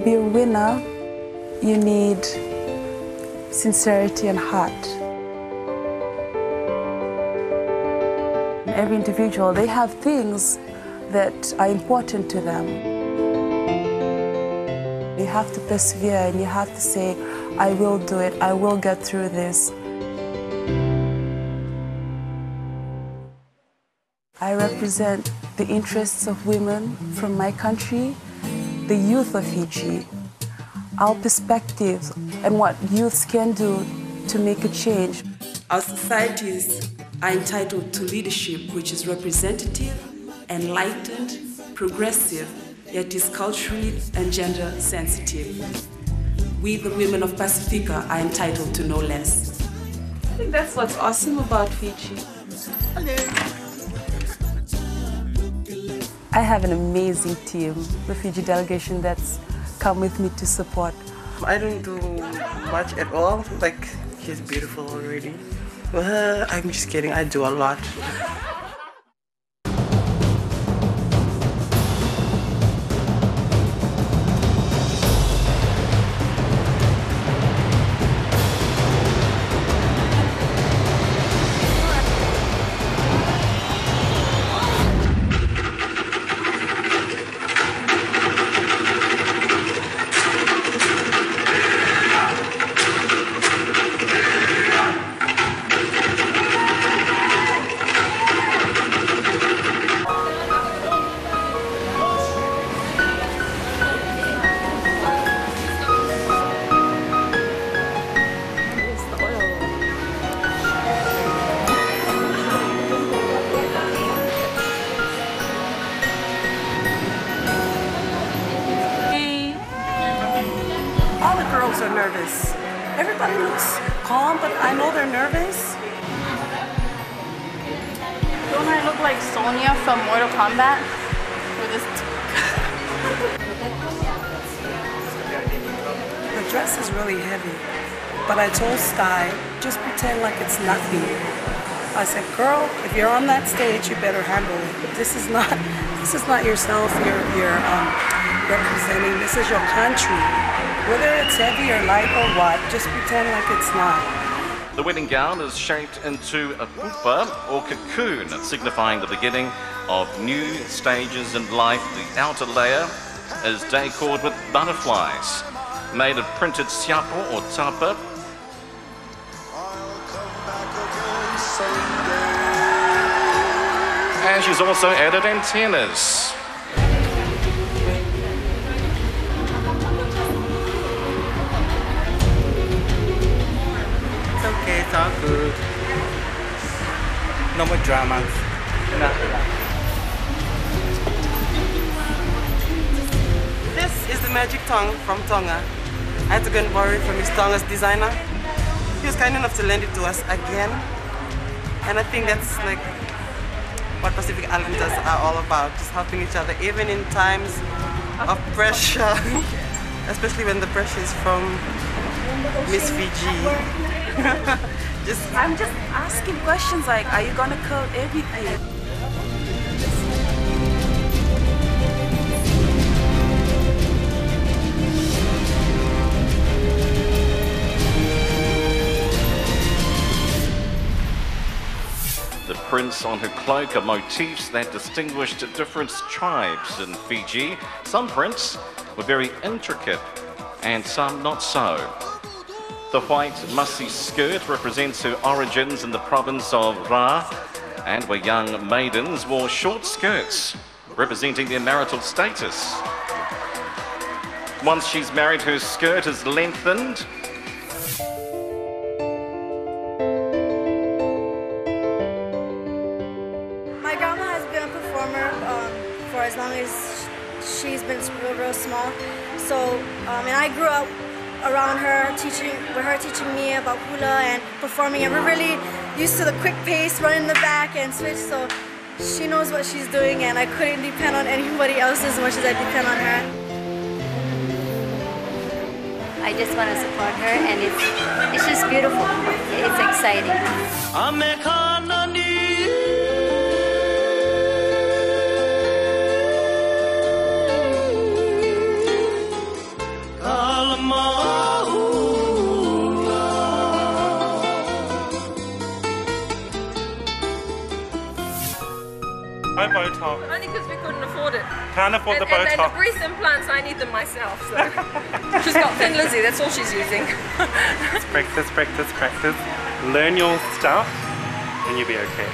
To be a winner, you need sincerity and heart. Every individual, they have things that are important to them. You have to persevere and you have to say, I will do it, I will get through this. I represent the interests of women from my country, the youth of Fiji, our perspectives and what youths can do to make a change. Our societies are entitled to leadership which is representative, enlightened, progressive, yet is culturally and gender sensitive. We, the women of Pacifica, are entitled to no less. I think that's what's awesome about Fiji. Hello. I have an amazing team, the Fiji delegation that's come with me to support. I don't do much at all, like, she's beautiful already. Well, I'm just kidding, I do a lot. Are nervous. Everybody looks calm, but I know they're nervous. Don't I look like Sonia from Mortal Kombat? With this the dress is really heavy, but I told Sky, just pretend like it's nothing. I said, girl, if you're on that stage, you better handle it. This is not yourself you're representing. This is your country. Whether it's heavy or light or what, just pretend like it's not. The wedding gown is shaped into a pupa or cocoon, signifying the beginning of new stages in life. The outer layer is decored with butterflies, made of printed siapo or tapa. And she's also added antennas. It's all good. No more dramas. This is the magic tongue from Tonga. I had to go and borrow it from Miss Tonga's designer. He was kind enough to lend it to us again. And I think that's like what Pacific Islanders are all about, just helping each other, even in times of pressure, especially when the pressure is from Miss Fiji. I'm just asking questions like, are you gonna curl everything? The prints on her cloak are motifs that distinguished different tribes in Fiji. Some prints were very intricate and some not so. The white, mussy skirt represents her origins in the province of Ra, and where young maidens wore short skirts, representing their marital status. Once she's married, her skirt is lengthened. My grandma has been a performer for as long as she's been real small. So, and I grew up around her, teaching me about hula and performing, and we're really used to the quick pace, running the back and switch, so she knows what she's doing, and I couldn't depend on anybody else as much as I depend on her. I just want to support her, and it's just beautiful. It's exciting. No Botox. Only because we couldn't afford it. Can't afford the Botox. And the breast implants, I need them myself. So. She's got Thin Lizzy, that's all she's using. Just practice, practice, practice. Learn your stuff and you'll be okay.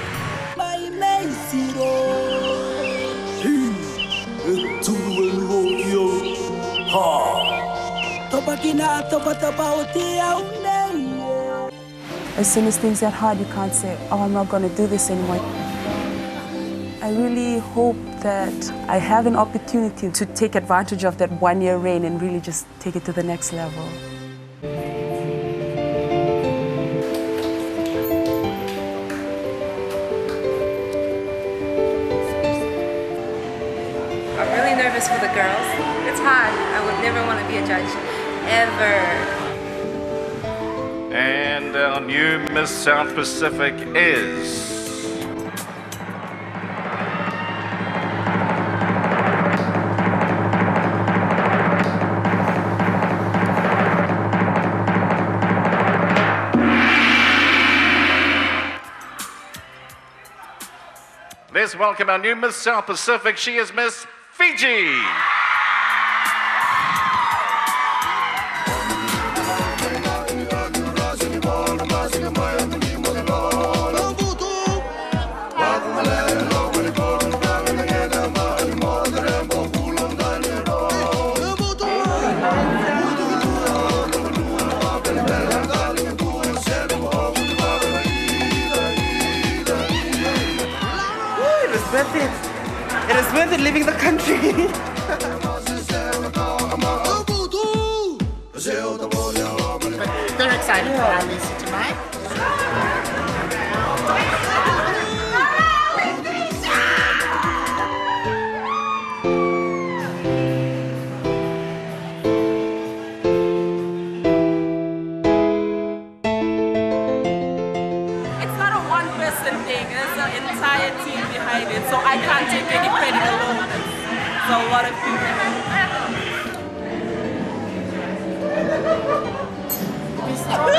As soon as things get hard, you can't say, oh, I'm not going to do this anymore. I really hope that I have an opportunity to take advantage of that one-year reign and really just take it to the next level. I'm really nervous for the girls. It's hard. I would never want to be a judge, ever. And our new Miss South Pacific is... Let's welcome our new Miss South Pacific. She is Miss Fiji. It is worth it leaving the country. They're excited for our lesson tonight. So I can't take any credit alone. So a lot of people.